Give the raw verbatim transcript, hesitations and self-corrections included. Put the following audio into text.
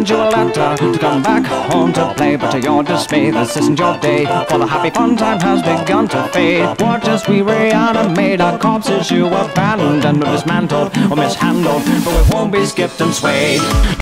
and Juletta to come back home to play. But to your dismay, this isn't your day, for the happy fun time has begun to fade. What is we reanimate our corpses you abandoned, or dismantled, or mishandled, but we won't be skipped and swayed.